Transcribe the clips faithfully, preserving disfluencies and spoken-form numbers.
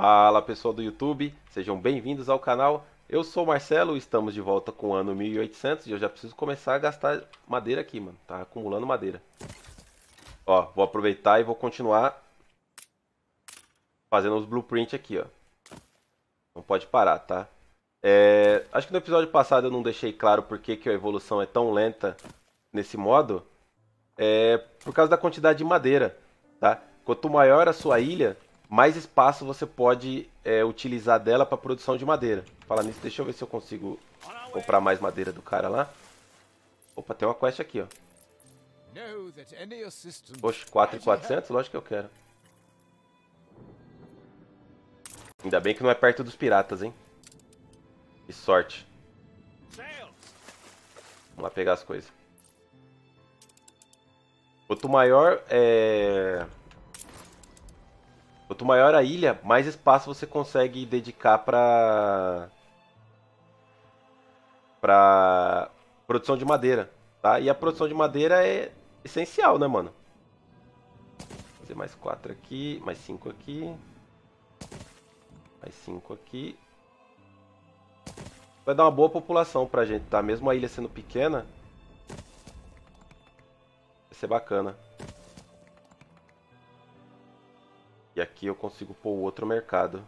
Fala pessoal do YouTube, sejam bem-vindos ao canal. Eu sou o Marcelo, estamos de volta com o ano mil e oitocentos e eu já preciso começar a gastar madeira aqui, mano. Tá acumulando madeira. Ó, vou aproveitar e vou continuar fazendo os blueprints aqui, ó. Não pode parar, tá? É... Acho que no episódio passado eu não deixei claro por que que a evolução é tão lenta nesse modo. É por causa da quantidade de madeira, tá? Quanto maior a sua ilha, mais espaço você pode é, utilizar dela para produção de madeira. Falando nisso, deixa eu ver se eu consigo comprar mais madeira do cara lá. Opa, tem uma quest aqui, ó. Poxa, quatro mil e quatrocentos? Lógico que eu quero. Ainda bem que não é perto dos piratas, hein? Que sorte. Vamos lá pegar as coisas. Quanto maior é... Quanto maior a ilha, mais espaço você consegue dedicar para para produção de madeira, tá? E a produção de madeira é essencial, né, mano? Vou fazer mais quatro aqui, mais cinco aqui, mais cinco aqui. Vai dar uma boa população pra gente, tá? Mesmo a ilha sendo pequena, vai ser bacana. E aqui eu consigo pôr o outro mercado.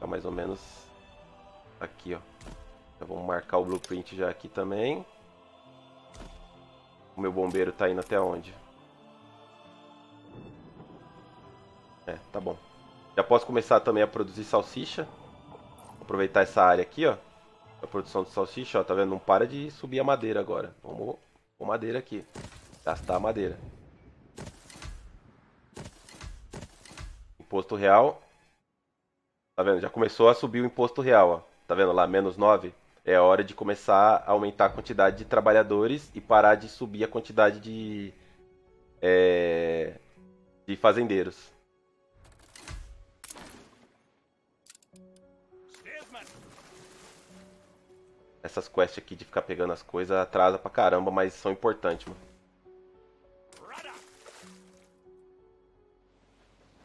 Tá mais ou menos aqui, ó. Já vamos marcar o blueprint já aqui também. O meu bombeiro tá indo até onde? É, tá bom. Já posso começar também a produzir salsicha. Vou aproveitar essa área aqui, ó. A produção de salsicha, ó. Tá vendo? Não para de subir a madeira agora. Vamos pôr madeira aqui. Gastar a madeira. Imposto real, tá vendo? Já começou a subir o imposto real, ó. Tá vendo lá, menos nove? É hora de começar a aumentar a quantidade de trabalhadores e parar de subir a quantidade de, é, de fazendeiros. Essas quests aqui de ficar pegando as coisas atrasa pra caramba, mas são importantes, mano.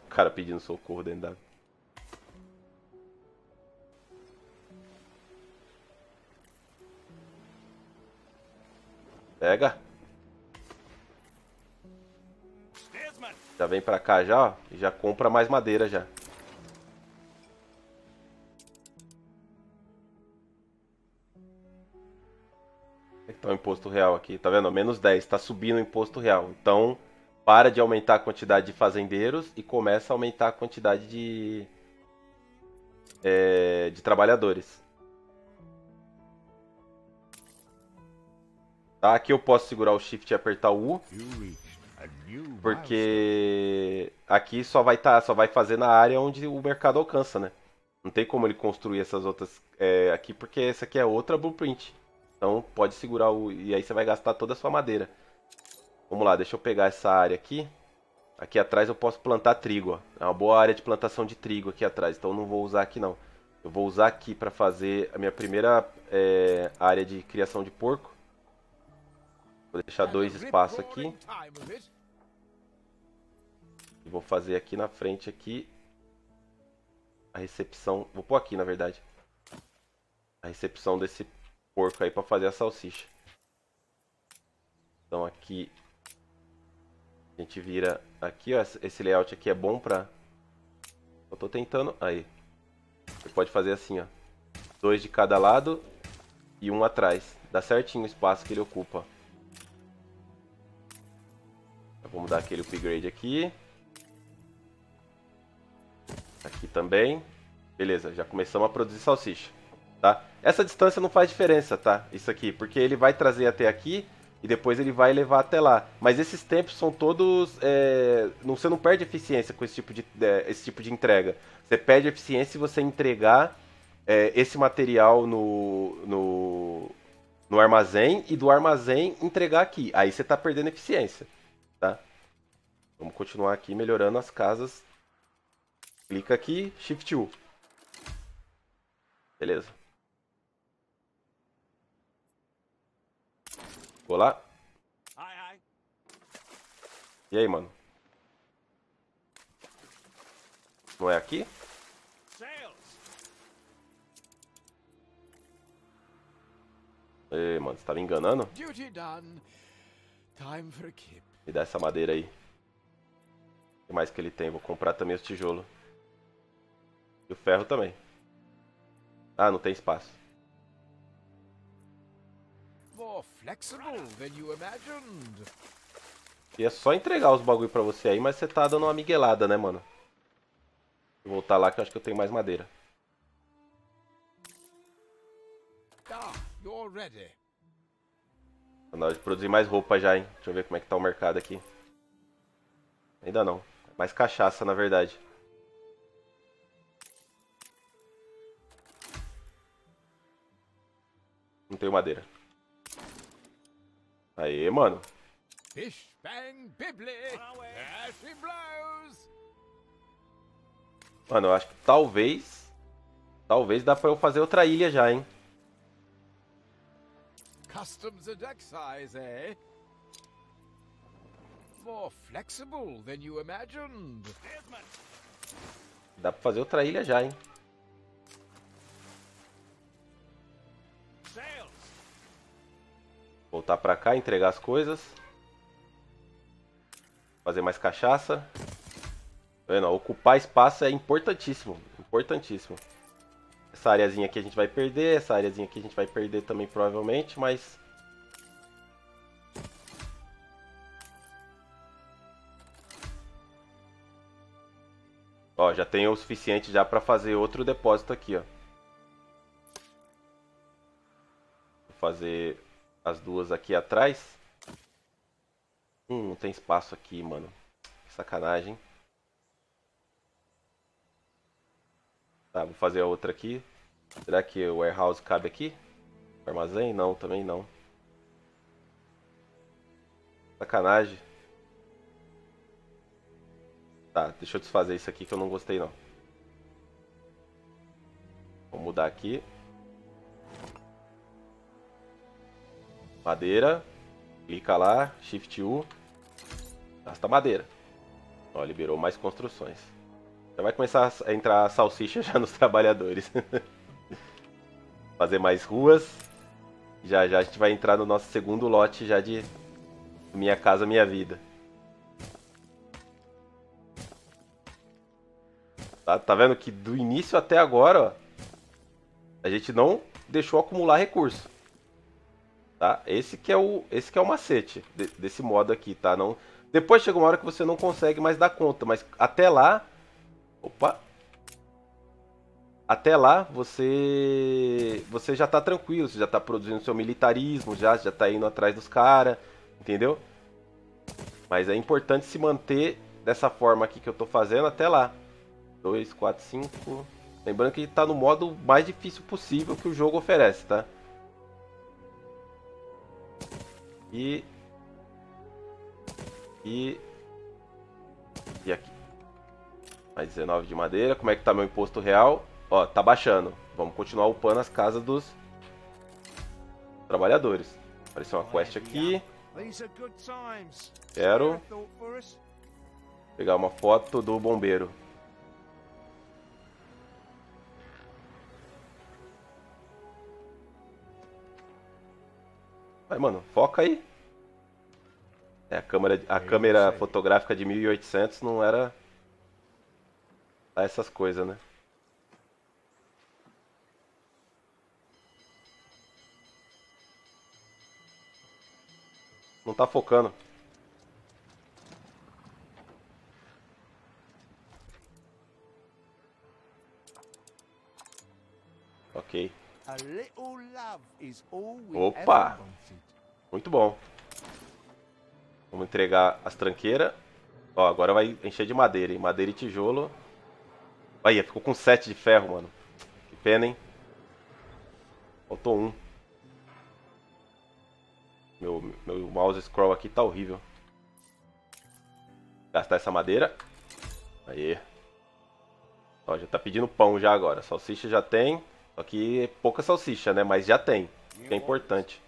Cara pedindo socorro dentro da... Pega. Já vem pra cá já, ó. E já compra mais madeira já. Então o imposto real aqui, tá vendo? Menos dez, tá subindo o imposto real. Então... Para de aumentar a quantidade de fazendeiros e começa a aumentar a quantidade de, é, de trabalhadores. Tá, aqui eu posso segurar o Shift e apertar o U, porque aqui só vai, tá, só vai fazer na área onde o mercado alcança, né? Não tem como ele construir essas outras é, aqui, porque essa aqui é outra blueprint. Então pode segurar o U e aí você vai gastar toda a sua madeira. Vamos lá, deixa eu pegar essa área aqui. Aqui atrás eu posso plantar trigo, ó. É uma boa área de plantação de trigo aqui atrás, então eu não vou usar aqui não. Eu vou usar aqui para fazer a minha primeira é, área de criação de porco. Vou deixar dois espaços aqui. E vou fazer aqui na frente aqui a recepção, vou pôr aqui na verdade. A recepção desse porco aí para fazer a salsicha. Então aqui a gente vira aqui, ó, esse layout aqui é bom pra... Eu tô tentando... Aí. Você pode fazer assim, ó. Dois de cada lado e um atrás. Dá certinho o espaço que ele ocupa. Vamos dar aquele upgrade aqui. Aqui também. Beleza, já começamos a produzir salsicha, tá? Essa distância não faz diferença, tá? Isso aqui, porque ele vai trazer até aqui... E depois ele vai levar até lá. Mas esses tempos são todos... É... Você não perde eficiência com esse tipo de, é, esse tipo de entrega. Você perde eficiência se você entregar é, esse material no, no, no armazém. E do armazém entregar aqui. Aí você está perdendo eficiência. Tá? Vamos continuar aqui melhorando as casas. Clica aqui. Shift U. Beleza. Vou lá. E aí, mano? Ou é aqui? Ei, mano, você tá me enganando? Me dá essa madeira aí. O que mais que ele tem? Vou comprar também os tijolos. E o ferro também. Ah, não tem espaço. E é só entregar os bagulho pra você aí, mas você tá dando uma miguelada, né, mano? Vou voltar lá que eu acho que eu tenho mais madeira. Tá na hora de produzir mais roupa já, hein? Deixa eu ver como é que tá o mercado aqui. Ainda não. Mais cachaça, na verdade. Não tenho madeira. Aê, mano. Mano, eu acho que talvez... Talvez dá pra eu fazer outra ilha já, hein? Customs and excise, eh? More flexible than you imagined. Dá pra fazer outra ilha já, hein? Voltar pra cá, entregar as coisas. Fazer mais cachaça. Tá vendo? Ocupar espaço é importantíssimo. Importantíssimo. Essa areazinha aqui a gente vai perder. Essa areazinha aqui a gente vai perder também, provavelmente. Mas... ó, já tenho o suficiente já pra fazer outro depósito aqui, ó. Vou fazer... as duas aqui atrás. Hum, não tem espaço aqui, mano. Que sacanagem. Tá, vou fazer a outra aqui. Será que o warehouse cabe aqui? O armazém? Não, também não. Sacanagem. Tá, deixa eu desfazer isso aqui que eu não gostei, não. Vou mudar aqui. Madeira, clica lá, shift U, gasta madeira. Ó, liberou mais construções. Já vai começar a entrar salsicha já nos trabalhadores. Fazer mais ruas. Já já a gente vai entrar no nosso segundo lote já de Minha Casa Minha Vida. Tá, tá vendo que do início até agora, ó, a gente não deixou acumular recurso. Tá? Esse que é o, esse que é o macete de, desse modo aqui, tá? Não, depois chega uma hora que você não consegue mais dar conta, mas até lá, opa, até lá você, você já tá tranquilo, você já tá produzindo seu militarismo, já, já tá indo atrás dos caras, entendeu? Mas é importante se manter dessa forma aqui que eu tô fazendo até lá. dois, quatro, cinco... Lembrando que tá no modo mais difícil possível que o jogo oferece, tá? E... E... E aqui. Mais dezenove de madeira. Como é que tá meu imposto real? Ó, tá baixando. Vamos continuar upando as casas dos trabalhadores. Apareceu uma quest aqui. Quero... pegar uma foto do bombeiro. Vai, mano, foca aí. É, a câmera, a câmera fotográfica de mil e oitocentos não era essas coisas, né? Não tá focando. Ok. Opa! Muito bom. Vamos entregar as tranqueiras. Ó, agora vai encher de madeira, hein? Madeira e tijolo. Aí, ficou com sete de ferro, mano. Que pena, hein? Faltou um. Meu, meu mouse scroll aqui tá horrível. Gastar essa madeira. Aí. Ó, já tá pedindo pão já agora. Salsicha já tem. Só que pouca salsicha, né? Mas já tem. Que é importante.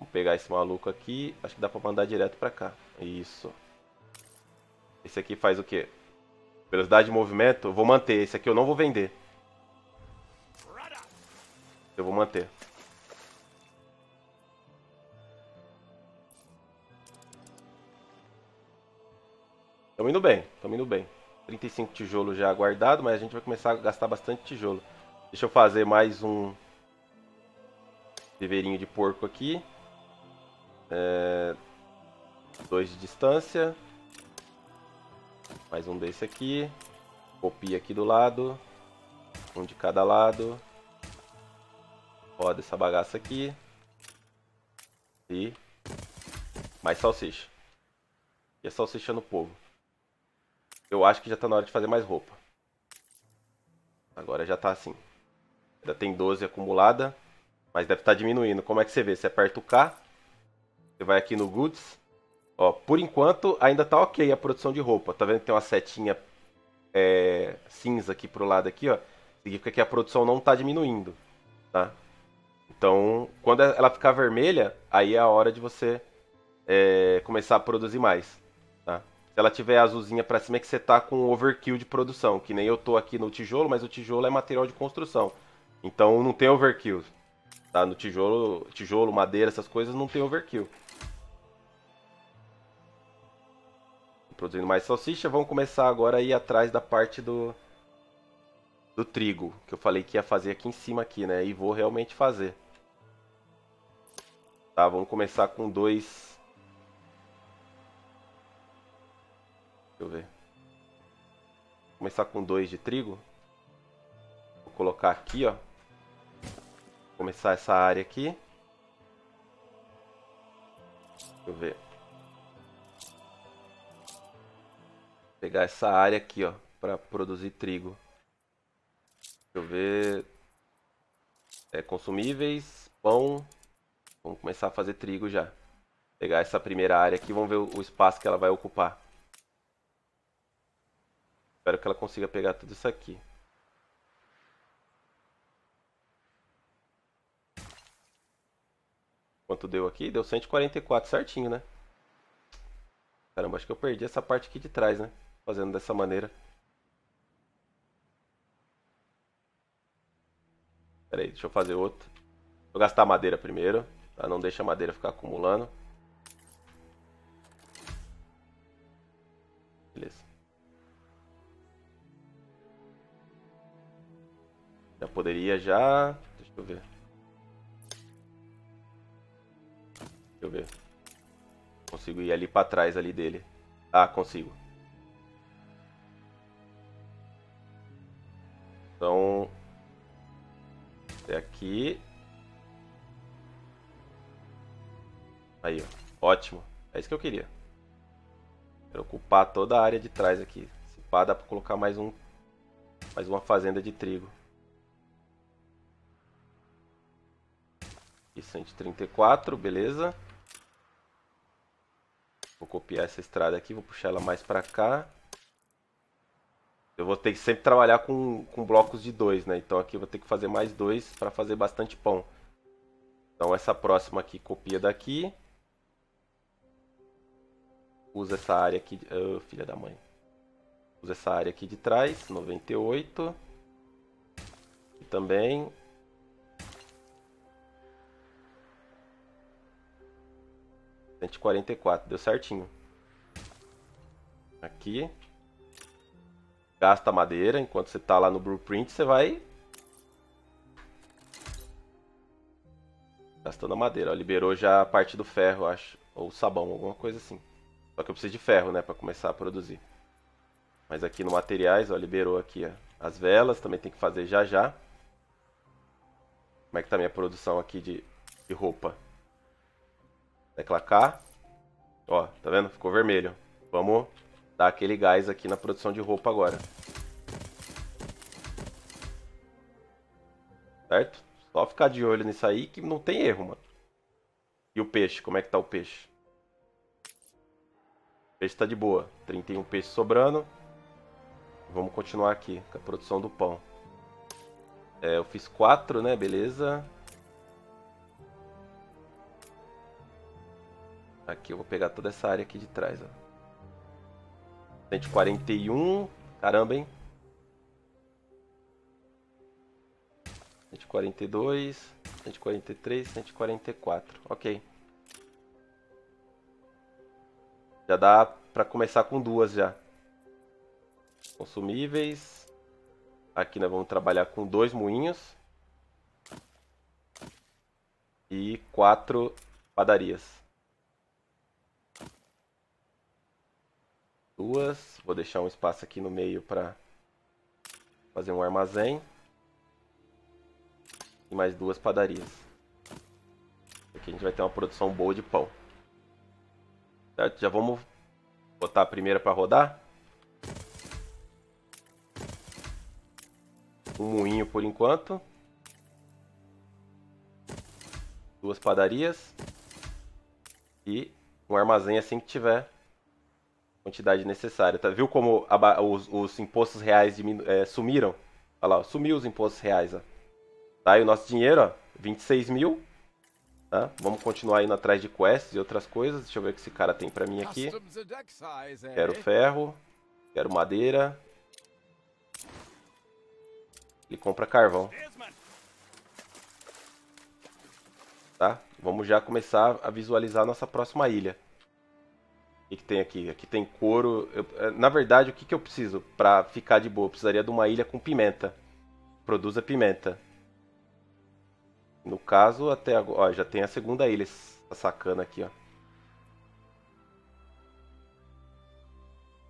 Vamos pegar esse maluco aqui. Acho que dá pra mandar direto pra cá. Isso. Esse aqui faz o quê? Velocidade de movimento, eu vou manter. Esse aqui eu não vou vender. Eu vou manter. Estamos indo bem, estamos indo bem. trinta e cinco tijolos já guardado, mas a gente vai começar a gastar bastante tijolo. Deixa eu fazer mais um viveirinho de porco aqui. É... dois de distância. Mais um desse aqui. Copia aqui do lado. Um de cada lado. Roda essa bagaça aqui. E mais salsicha. E a salsicha no povo. Eu acho que já tá na hora de fazer mais roupa. Agora já tá assim. Ainda tem doze acumulada. Mas deve estar diminuindo. Como é que você vê? Você aperta o K. Você vai aqui no Goods. Ó, por enquanto ainda tá ok a produção de roupa. Tá vendo que tem uma setinha é, cinza aqui pro lado aqui, ó. Significa que a produção não tá diminuindo, tá? Então, quando ela ficar vermelha, aí é a hora de você é, começar a produzir mais, tá? Se ela tiver azulzinha pra cima é que você tá com overkill de produção. Que nem eu tô aqui no tijolo, mas o tijolo é material de construção. Então não tem overkill, tá? No tijolo, tijolo, madeira, essas coisas não tem overkill. Produzindo mais salsicha, vamos começar agora a ir atrás da parte do do trigo, que eu falei que ia fazer aqui em cima aqui, né? E vou realmente fazer. Tá, vamos começar com dois... Deixa eu ver. Vou começar com dois de trigo. Vou colocar aqui, ó. Vou começar essa área aqui. Deixa eu ver. Pegar essa área aqui, ó, para produzir trigo. Deixa eu ver. É, consumíveis, pão. Vamos começar a fazer trigo já. Pegar essa primeira área aqui, vamos ver o espaço que ela vai ocupar. Espero que ela consiga pegar tudo isso aqui. Quanto deu aqui? Deu cento e quarenta e quatro certinho, né? Caramba, acho que eu perdi essa parte aqui de trás, né? Fazendo dessa maneira. Pera aí, deixa eu fazer outro. Vou gastar a madeira primeiro, tá? Não deixa a madeira ficar acumulando. Beleza. Já poderia já... Deixa eu ver. Deixa eu ver. Consigo ir ali pra trás ali dele. Ah, consigo. Então... até aqui. Aí, ó. Ótimo. É isso que eu queria. Quero ocupar toda a área de trás aqui. Se pá, dá pra colocar mais um... mais uma fazenda de trigo. E cento e trinta e quatro, beleza. Vou copiar essa estrada aqui, vou puxar ela mais pra cá. Eu vou ter que sempre trabalhar com, com blocos de dois, né? Então aqui eu vou ter que fazer mais dois para fazer bastante pão. Então essa próxima aqui, copia daqui. Usa essa área aqui... De... Oh, filha da mãe. Usa essa área aqui de trás, noventa e oito. E também... cento e quarenta e quatro, deu certinho. Aqui. Gasta madeira. Enquanto você tá lá no blueprint, você vai gastando a madeira. Ó, liberou já a parte do ferro, acho. Ou sabão, alguma coisa assim. Só que eu preciso de ferro, né? Pra começar a produzir. Mas aqui no materiais, ó, liberou aqui, ó. As velas, também tem que fazer já já. Como é que tá a minha produção aqui de, de roupa? Tecla K. Ó, tá vendo? Ficou vermelho. Vamos dar aquele gás aqui na produção de roupa agora. Certo? Só ficar de olho nisso aí que não tem erro, mano. E o peixe? Como é que tá o peixe? O peixe tá de boa. trinta e um peixes sobrando. Vamos continuar aqui com a produção do pão. É, eu fiz quatro, né? Beleza. Aqui eu vou pegar toda essa área aqui de trás, ó. cento e quarenta e um. Caramba, hein? cento e quarenta e dois, cento e quarenta e três, cento e quarenta e quatro. Ok. Já dá pra começar com duas já. Consumíveis. Aqui nós vamos trabalhar com dois moinhos. E quatro padarias. Duas. Vou deixar um espaço aqui no meio para fazer um armazém. E mais duas padarias. Aqui a gente vai ter uma produção boa de pão. Certo? Já vamos botar a primeira para rodar. Um moinho por enquanto. Duas padarias. E um armazém assim que tiver quantidade necessária, tá? Viu como a, os, os impostos reais diminu, é, sumiram? Olha lá, sumiu os impostos reais, ó. Tá, e o nosso dinheiro, ó, vinte e seis mil, tá? Vamos continuar indo atrás de quests e outras coisas. Deixa eu ver o que esse cara tem pra mim aqui. Quero ferro, quero madeira. Ele compra carvão. Tá, vamos já começar a visualizar a nossa próxima ilha. O que, que tem aqui? Aqui tem couro. Eu, na verdade, o que, que eu preciso para ficar de boa? Eu precisaria de uma ilha com pimenta. Produza pimenta. No caso, até agora... Ó, já tem a segunda ilha, essa sacana aqui, ó.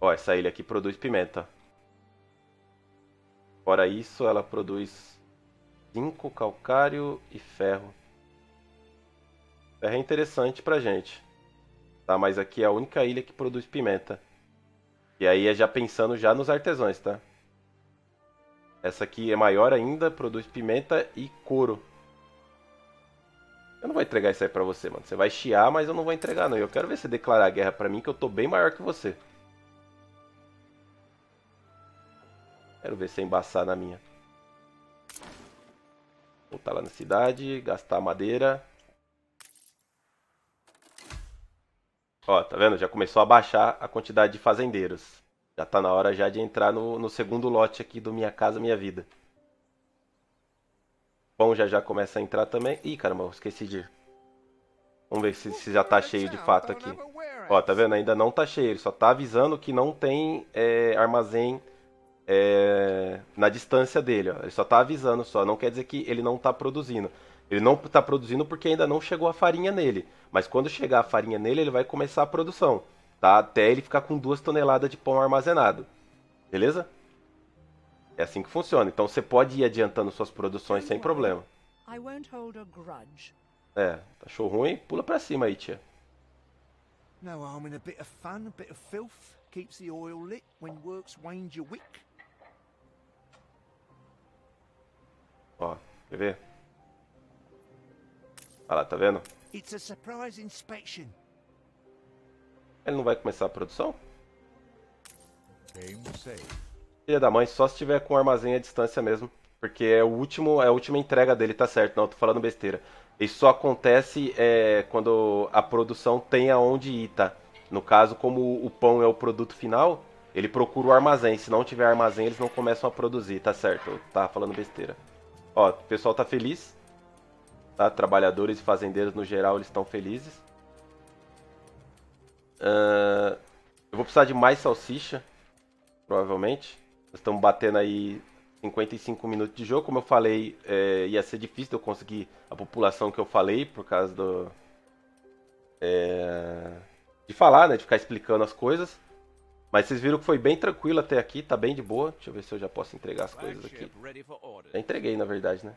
Ó, essa ilha aqui produz pimenta. Fora isso, ela produz zinco, calcário e ferro. Ferro é interessante pra gente. Tá, mas aqui é a única ilha que produz pimenta. E aí é já pensando já nos artesãos, tá? Essa aqui é maior ainda, produz pimenta e couro. Eu não vou entregar isso aí pra você, mano. Você vai chiar, mas eu não vou entregar, não. Eu quero ver você declarar guerra pra mim, que eu tô bem maior que você. Quero ver você embaçar na minha. Voltar lá na cidade, gastar madeira. Ó, tá vendo? Já começou a baixar a quantidade de fazendeiros. Já tá na hora já de entrar no, no segundo lote aqui do Minha Casa Minha Vida. Pão já já começa a entrar também. Ih, caramba, eu esqueci de... Vamos ver se, se já tá cheio de fato aqui. Ó, tá vendo? Ainda não tá cheio. Ele só tá avisando que não tem é, armazém é, na distância dele, ó. Ele só tá avisando só. Não quer dizer que ele não tá produzindo. Ele não está produzindo porque ainda não chegou a farinha nele. Mas quando chegar a farinha nele, ele vai começar a produção, tá? Até ele ficar com duas toneladas de pão armazenado. Beleza? É assim que funciona. Então você pode ir adiantando suas produções sem problema. É, achou ruim? Pula pra cima aí, tia. Ó, quer ver? Olha lá, tá vendo? Ele não vai começar a produção? Filha da mãe, só se tiver com o armazém à distância mesmo. Porque é, o último, é a última entrega dele, tá certo. Não, eu tô falando besteira. Isso só acontece é, quando a produção tem aonde ir, tá? No caso, como o pão é o produto final, ele procura o armazém. Se não tiver armazém, eles não começam a produzir, tá certo. Eu tava falando besteira. Ó, o pessoal tá feliz. Tá, trabalhadores e fazendeiros no geral, eles estão felizes. Uh, eu vou precisar de mais salsicha, provavelmente. Nós estamos batendo aí cinquenta e cinco minutos de jogo. Como eu falei, é, ia ser difícil eu conseguir a população que eu falei, por causa do... É, de falar, né? De ficar explicando as coisas. Mas vocês viram que foi bem tranquilo até aqui, tá bem de boa. Deixa eu ver se eu já posso entregar as coisas aqui. Já entreguei, na verdade, né?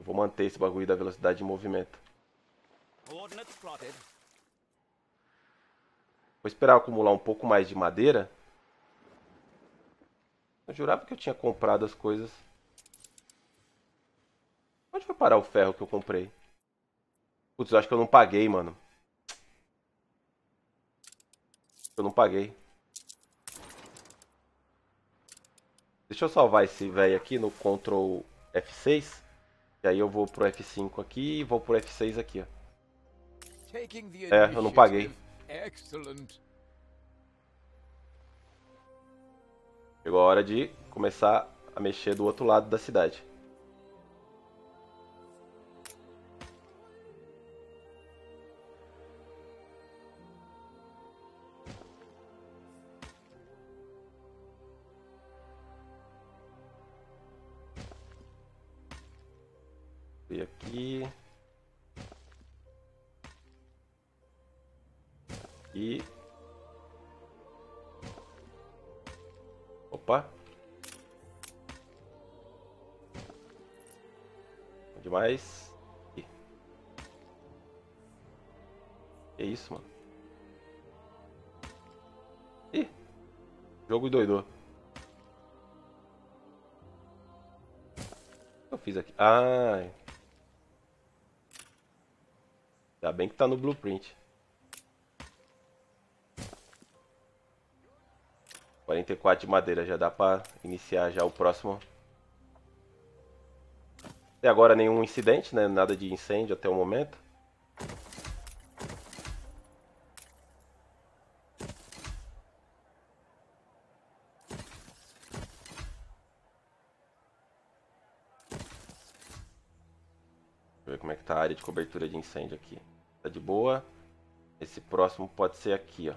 Vou manter esse bagulho da velocidade de movimento. Vou esperar acumular um pouco mais de madeira. Eu jurava que eu tinha comprado as coisas. Onde foi parar o ferro que eu comprei? Putz, eu acho que eu não paguei, mano. Eu não paguei. Deixa eu salvar esse velho aqui no control F seis. E aí eu vou pro F cinco aqui e vou pro F seis aqui, ó. É, eu não paguei. Chegou a hora de começar a mexer do outro lado da cidade. E aqui. E. Opa! Demais. E. É isso, mano. Ih! Jogo doidou. O que eu fiz aqui? Ah! Ainda bem que tá no blueprint. quarenta e quatro de madeira, já dá pra iniciar já o próximo. Até agora nenhum incidente, né? Nada de incêndio até o momento. Deixa eu ver como é que tá a área de cobertura de incêndio aqui. Tá de boa. Esse próximo pode ser aqui, ó.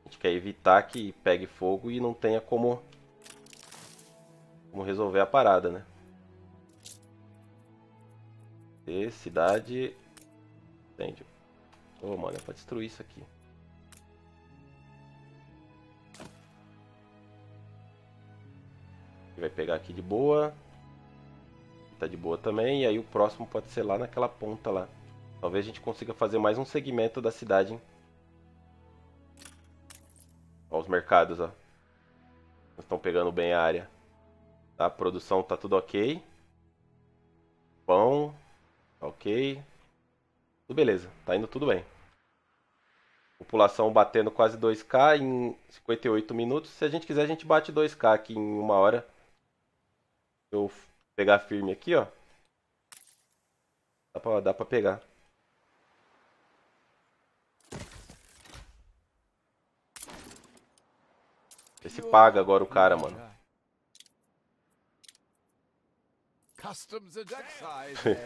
A gente quer evitar que pegue fogo e não tenha como, como resolver a parada, né? E cidade... Incêndio. Ô, mano, é pra destruir isso aqui. Vai pegar aqui de boa. Tá de boa também, e aí o próximo pode ser lá naquela ponta lá. Talvez a gente consiga fazer mais um segmento da cidade, hein? Ó os mercados, ó. Estão pegando bem a área. Tá, a produção tá tudo ok. Pão, ok. Tudo beleza, tá indo tudo bem. População batendo quase dois mil em cinquenta e oito minutos. Se a gente quiser, a gente bate dois mil aqui em uma hora. Eu... pegar firme aqui, ó. Dá pra, dá pra pegar. Vê se paga agora o cara, mano.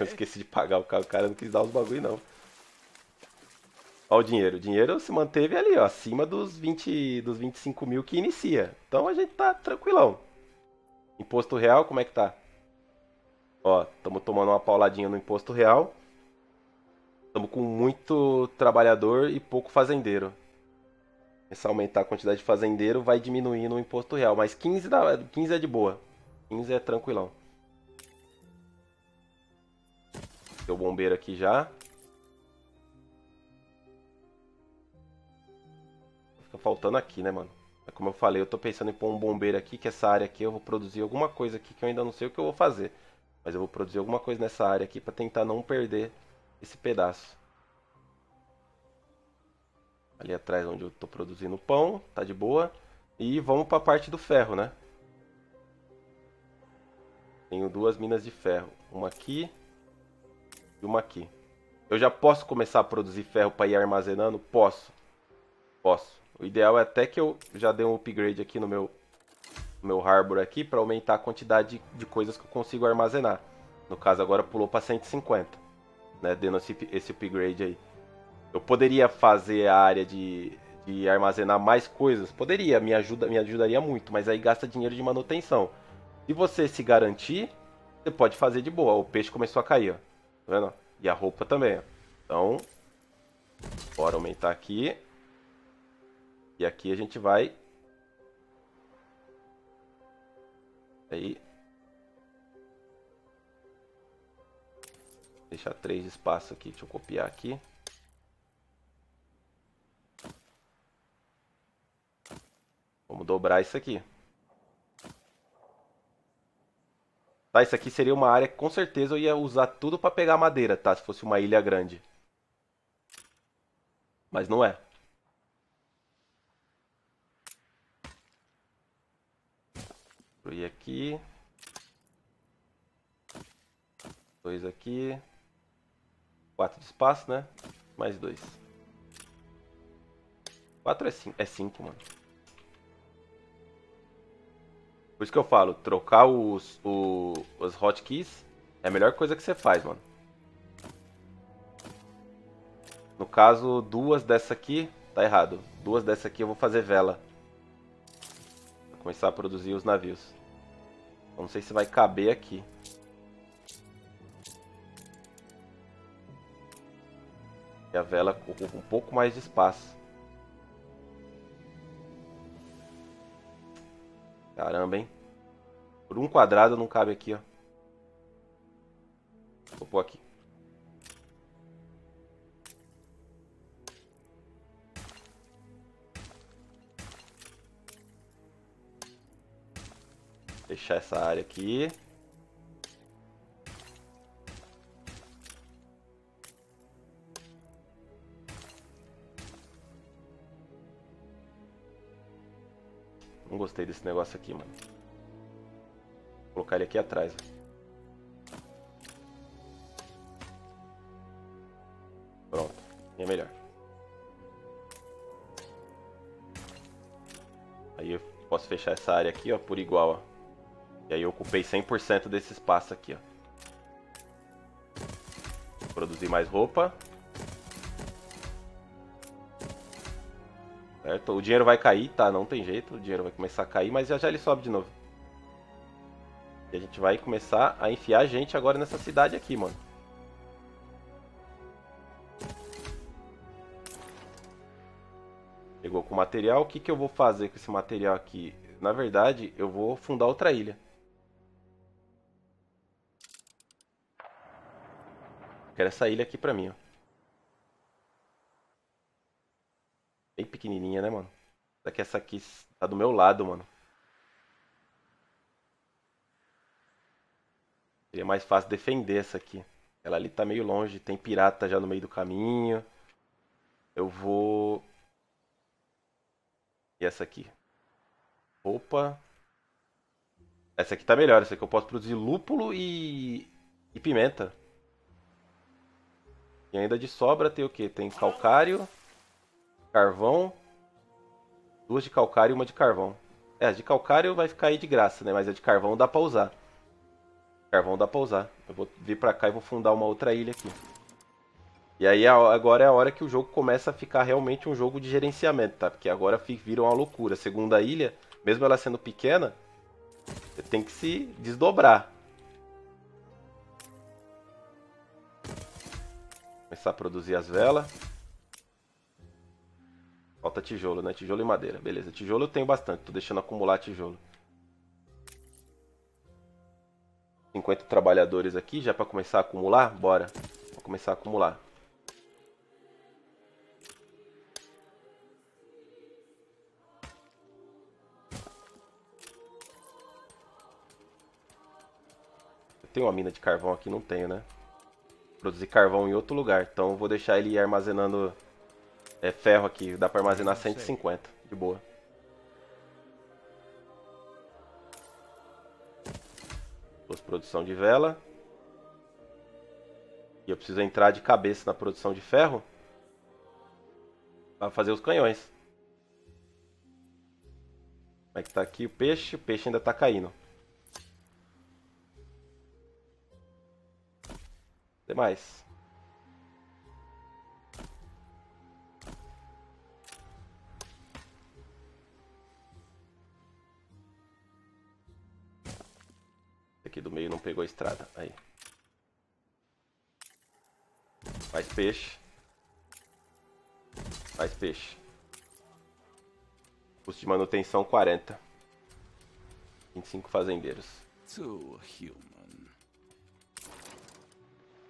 Eu esqueci de pagar o cara. O cara não quis dar os bagulho, não. Ó o dinheiro. O dinheiro se manteve ali, ó. Acima dos, vinte, dos vinte e cinco mil que inicia. Então a gente tá tranquilão. Imposto real, como é que tá? Ó, estamos tomando uma pauladinha no imposto real. Estamos com muito trabalhador e pouco fazendeiro. Se aumentar a quantidade de fazendeiro, vai diminuindo o imposto real. Mas quinze, dá, quinze é de boa. quinze é tranquilão. Deu bombeiro aqui já. Fica faltando aqui, né, mano? Como eu falei, eu tô pensando em pôr um bombeiro aqui, que essa área aqui eu vou produzir alguma coisa aqui que eu ainda não sei o que eu vou fazer. Mas eu vou produzir alguma coisa nessa área aqui para tentar não perder esse pedaço. Ali atrás onde eu estou produzindo pão, tá de boa. E vamos para a parte do ferro, né? Tenho duas minas de ferro. Uma aqui e uma aqui. Eu já posso começar a produzir ferro para ir armazenando? Posso. Posso. O ideal é até que eu já dê um upgrade aqui no meu... meu harbor aqui para aumentar a quantidade de coisas que eu consigo armazenar. No caso agora pulou para cento e cinquenta, né, dando esse upgrade aí. Eu poderia fazer a área de, de armazenar mais coisas? Poderia, me, ajuda, me ajudaria muito, mas aí gasta dinheiro de manutenção. Se você se garantir, você pode fazer de boa. O peixe começou a cair, ó. Tá vendo? E a roupa também, ó. Então, bora aumentar aqui. E aqui a gente vai... aí deixar três de espaço aqui, deixa eu copiar aqui. Vamos dobrar isso aqui. Tá, isso aqui seria uma área que com certeza eu ia usar tudo para pegar madeira, tá? Se fosse uma ilha grande. Mas não é. Destruir aqui. Dois aqui. Quatro de espaço, né? Mais dois. Quatro é cinco, é cinco, mano. Por isso que eu falo, trocar os, os, os hotkeys é a melhor coisa que você faz, mano. No caso, duas dessa aqui, tá errado. Duas dessa aqui eu vou fazer vela. Vou começar a produzir os navios. Não sei se vai caber aqui. E a vela ocupa um pouco mais de espaço. Caramba, hein? Por um quadrado não cabe aqui, ó. Vou pôr aqui. Deixar essa área aqui. Não gostei desse negócio aqui, mano. Vou colocar ele aqui atrás. Pronto. E é melhor. Aí eu posso fechar essa área aqui, ó, por igual, ó. E aí eu ocupei cem por cento desse espaço aqui, ó. Vou produzir mais roupa. Certo? O dinheiro vai cair, tá? Não tem jeito, o dinheiro vai começar a cair, mas já já ele sobe de novo. E a gente vai começar a enfiar a gente agora nessa cidade aqui, mano. Pegou com o material, o que que eu vou fazer com esse material aqui? Na verdade, eu vou fundar outra ilha. Quero essa ilha aqui pra mim, ó. Bem pequenininha, né, mano? Só que essa aqui tá do meu lado, mano. Seria mais fácil defender essa aqui. Ela ali tá meio longe, tem pirata já no meio do caminho. Eu vou... E essa aqui? Opa! Essa aqui tá melhor, essa aqui eu posso produzir lúpulo e, e pimenta. E ainda de sobra tem o que? Tem calcário, carvão, duas de calcário e uma de carvão. É, a de calcário vai ficar aí de graça, né? Mas a de carvão dá pra usar. Carvão dá pra usar. Eu vou vir pra cá e vou fundar uma outra ilha aqui. E aí agora é a hora que o jogo começa a ficar realmente um jogo de gerenciamento, tá? Porque agora viram uma loucura. A segunda ilha, mesmo ela sendo pequena, você tem que se desdobrar. Começar a produzir as velas. Falta tijolo, né? Tijolo e madeira. Beleza, tijolo eu tenho bastante. Tô deixando acumular tijolo. cinquenta trabalhadores aqui, já pra começar a acumular? Bora. Vou começar a acumular. Eu tenho uma mina de carvão aqui? Não tenho, né? Produzir carvão em outro lugar, então vou deixar ele armazenando é, ferro aqui, dá pra armazenar cento e cinquenta, de boa. Duas produção de vela. E eu preciso entrar de cabeça na produção de ferro pra fazer os canhões. Como é que tá aqui o peixe? O peixe ainda tá caindo. Mais. Esse aqui do meio não pegou a estrada. Aí. Mais peixe. Mais peixe. Custo de manutenção quarenta. vinte e cinco fazendeiros. So human.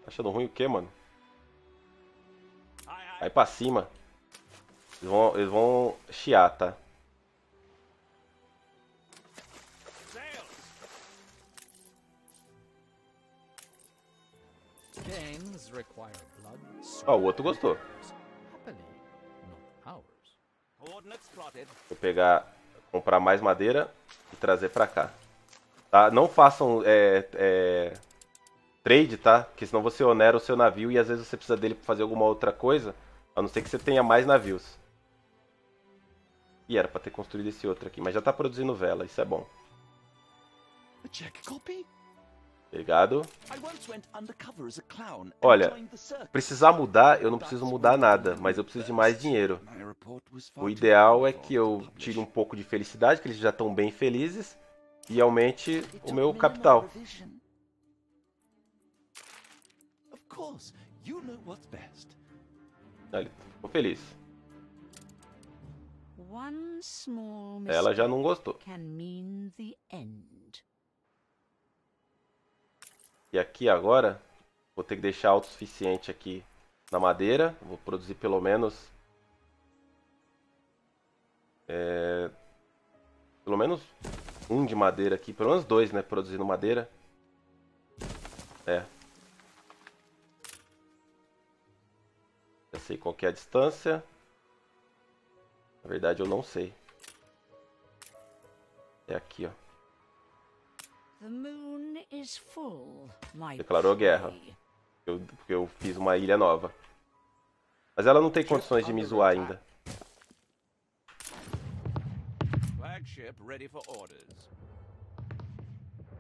Achando ruim o que, mano? Vai pra cima. Eles vão, eles vão chiar, tá? Ó, o outro gostou. Vou pegar, comprar mais madeira e trazer pra cá. Tá? Não façam... É, é... trade, tá? Porque senão você onera o seu navio e às vezes você precisa dele pra fazer alguma outra coisa, a não ser que você tenha mais navios. E era pra ter construído esse outro aqui, mas já tá produzindo vela, isso é bom. Obrigado. Olha, precisar mudar, eu não preciso mudar nada, mas eu preciso de mais dinheiro. O ideal é que eu tire um pouco de felicidade, que eles já estão bem felizes, e aumente o meu capital. Ele ficou feliz. Ela já não gostou. E aqui agora, vou ter que deixar autossuficiente aqui na madeira. Vou produzir pelo menos... É, pelo menos um de madeira aqui. Pelo menos dois, né? Produzindo madeira. É. Já sei qual que é a distância. Na verdade, eu não sei. É aqui, ó. Declarou guerra. Eu, porque eu fiz uma ilha nova. Mas ela não tem condições de me zoar ainda.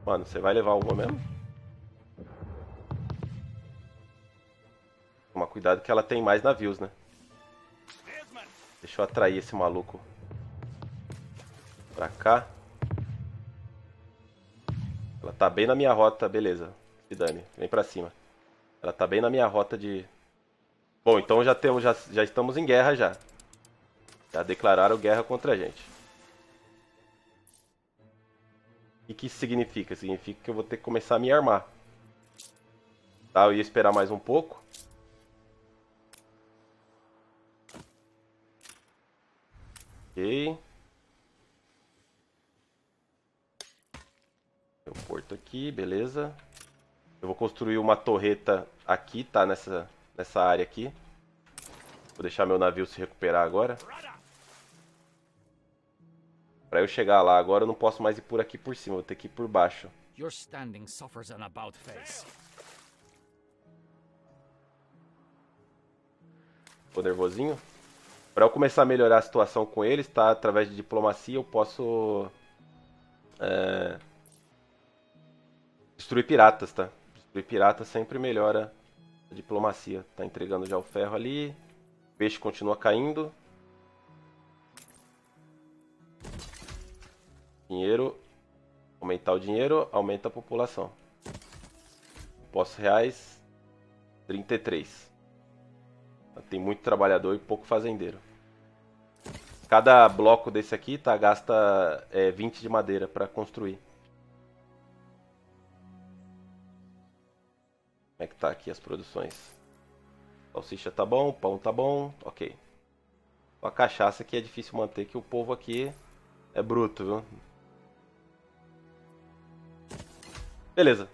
Mano, você vai levar alguma mesmo? Toma cuidado que ela tem mais navios, né? Deixa eu atrair esse maluco pra cá. Ela tá bem na minha rota, beleza. Se dane, vem pra cima. Ela tá bem na minha rota de... Bom, então já, temos, já, já estamos em guerra já. Já declararam guerra contra a gente. E o que isso significa? Significa que eu vou ter que começar a me armar. Tá, eu ia esperar mais um pouco. Ok. Tem um porto aqui, beleza. Eu vou construir uma torreta aqui, tá? Nessa, nessa área aqui. Vou deixar meu navio se recuperar agora. Pra eu chegar lá agora, eu não posso mais ir por aqui por cima. Vou ter que ir por baixo. Tô nervosinho. Pra eu começar a melhorar a situação com eles, tá? Através de diplomacia, eu posso... É... Destruir piratas, tá? Destruir piratas sempre melhora a diplomacia. Tá entregando já o ferro ali. O peixe continua caindo. Dinheiro. Aumentar o dinheiro, aumenta a população. Impostos reais, trinta e três. Tem muito trabalhador e pouco fazendeiro. Cada bloco desse aqui, tá? Gasta é, vinte de madeira pra construir. Como é que tá aqui as produções? Salsicha tá bom, pão tá bom, ok. A cachaça aqui é difícil manter, que o povo aqui é bruto, viu? Beleza,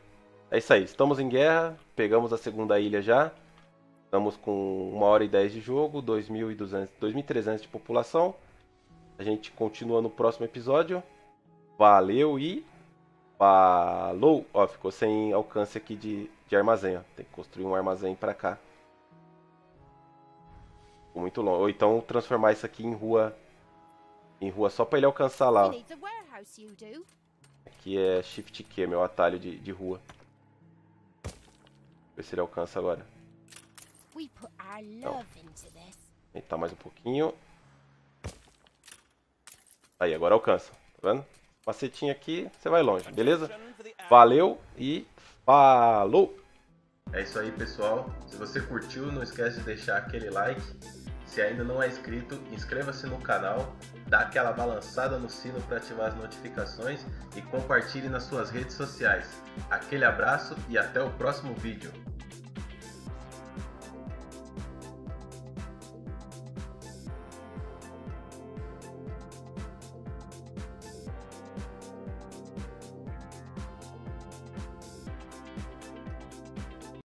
é isso aí, estamos em guerra, pegamos a segunda ilha já. Estamos com uma hora e dez de jogo, dois mil e trezentos de população. A gente continua no próximo episódio. Valeu e... Falou! Ó, ficou sem alcance aqui de, de armazém, ó. Tem que construir um armazém pra cá. Ficou muito longo. Ou então transformar isso aqui em rua... Em rua só pra ele alcançar lá, ó. Aqui é Shift Q, meu atalho de, de rua. Vamos ver se ele alcança agora. Não. Aumentar mais um pouquinho. Aí, agora alcança. Tá vendo? Macetinha aqui, você vai longe, beleza? Valeu e falou! É isso aí, pessoal. Se você curtiu, não esquece de deixar aquele like. Se ainda não é inscrito, inscreva-se no canal, dá aquela balançada no sino para ativar as notificações e compartilhe nas suas redes sociais. Aquele abraço e até o próximo vídeo.